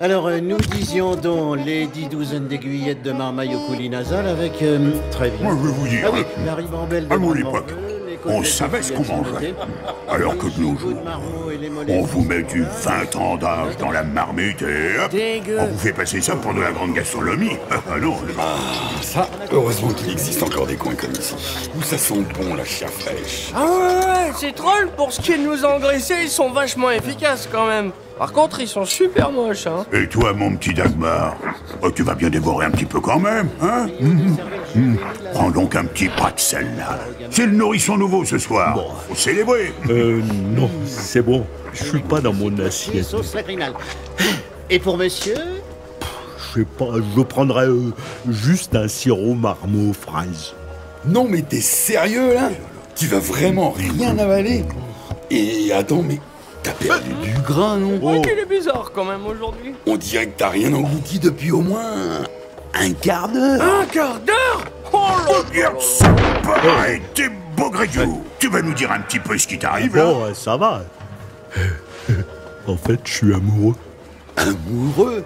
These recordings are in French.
Alors, nous disions donc les 10 douzaines d'aiguillettes de marmaille au coulis nasal avec... très bien. Moi, je vais vous dire, la ribambelle de à mon époque, on savait ce qu'on mangeait. Alors que de nos jours, on vous met du 20 ans d'âge dans la marmite et hop, on vous fait passer ça pour de la grande gastronomie. Ah non, ça, heureusement qu'il existe encore des coins comme ici, où ça sent bon la chair fraîche. Ah ouais, ces trolls, pour ce qui est de nous engraisser, ils sont vachement efficaces quand même. Par contre, ils sont super moches, hein. Et toi, mon petit Dagmar, tu vas bien dévorer un petit peu quand même, hein? Prends donc un petit pretzel, là. C'est le nourrisson nouveau ce soir. Bon. Faut célébrer. Non, c'est bon. Je suis pas dans mon assiette. Et pour monsieur? Je sais pas, je prendrais juste un sirop marmot aux fraises. Non, mais t'es sérieux, là? Tu vas vraiment rien avaler? Et attends, mais... t'as perdu du grain, non? Ouais, qu'il est bizarre quand même aujourd'hui. On dirait que t'as rien englouti depuis au moins un quart d'heure. Un quart d'heure? Oh la pareil, t'es beau Grégoire. Tu vas nous dire un petit peu ce qui t'arrive là? Bon, ça va. En fait, je suis amoureux. Amoureux?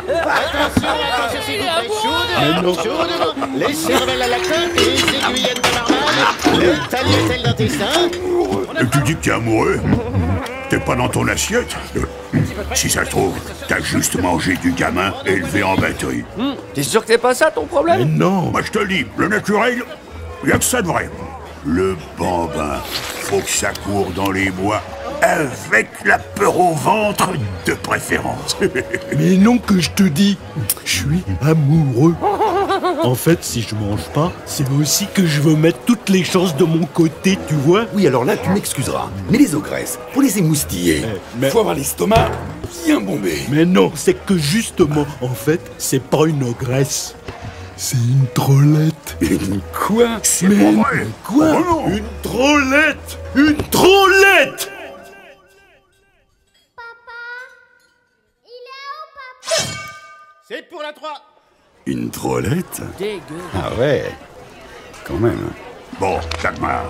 Attention, attention, s'il vous plaît, chaud devant, les cervelles à la crainte et les aiguillettes de marmaille, le tagliatelle d'intestin. Tu dis que t'es amoureux? T'es pas dans ton assiette? Si ça se trouve, t'as juste mangé du gamin élevé en batterie. T'es sûr que c'est pas ça ton problème? Mais non. Moi je te dis, le naturel, y'a que ça de vrai. Le bambin, faut que ça court dans les bois. Avec la peur au ventre, de préférence. Mais non que je te dis, je suis amoureux. En fait, si je mange pas, c'est aussi que je veux mettre toutes les chances de mon côté, tu vois. Oui, alors là, tu m'excuseras, mais les ogresses, pour les émoustiller, faut avoir l'estomac bien bombé. Mais non, c'est que justement, en fait, c'est pas une ogresse. C'est une trollette. Une quoi? C'est pas vrai. Quoi? Oh, une trollette. Une trollette. C'est pour la 3. Une trollette? Dégueu. Ah ouais, quand même. Bon, Dagmar,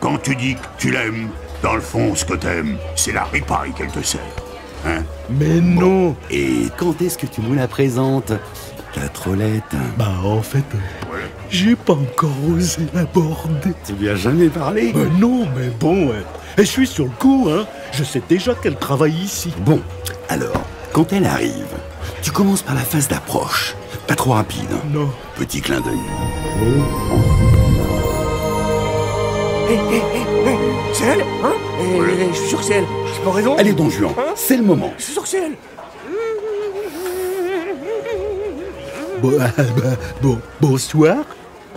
quand tu dis que tu l'aimes, dans le fond, ce que t'aimes, c'est la ripaille qu'elle te sert. Hein? Mais bon. Non. Et quand est-ce que tu nous la présentes, la trollette? Bah, en fait, j'ai pas encore osé l'aborder. Tu lui as jamais parlé? Bah non, mais bon, je suis sur le coup, hein. Je sais déjà qu'elle travaille ici. Bon, alors, quand elle arrive... tu commences par la phase d'approche, pas trop rapide. Non. Petit clin d'œil. C'est elle, hein? Je suis sûr que c'est elle. J'ai pas raison. Elle est Don Juan. Hein? C'est le moment. Je suis sûr que c'est elle. Bon, bonsoir.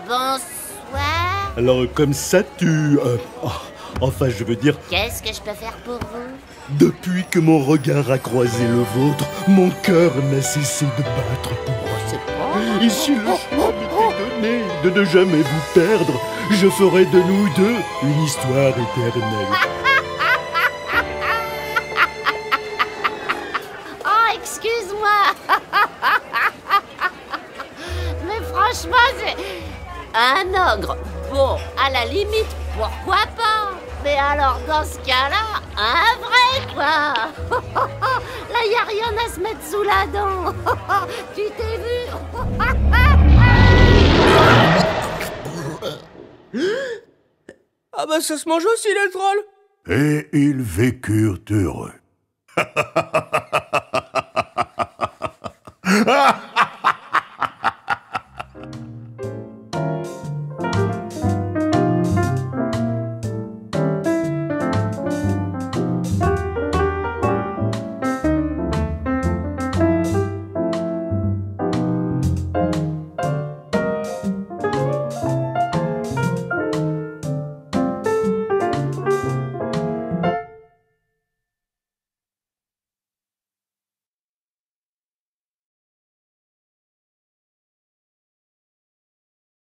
Bonsoir. Alors comme ça tu... enfin je veux dire... qu'est-ce que je peux faire pour vous? Depuis que mon regard a croisé le vôtre, mon cœur n'a cessé de battre pour vous. Et si le choix m'était donné de ne jamais vous perdre, je ferai de nous deux une histoire éternelle. Oh, excuse-moi. Mais franchement, c'est... un ogre. Bon, à la limite, pourquoi pas? Mais alors, dans ce cas-là, un vrai, quoi. Là, y a rien à se mettre sous la dent. Tu t'es vu? Ah bah, ça se mange aussi, les trolls. Et ils vécurent heureux.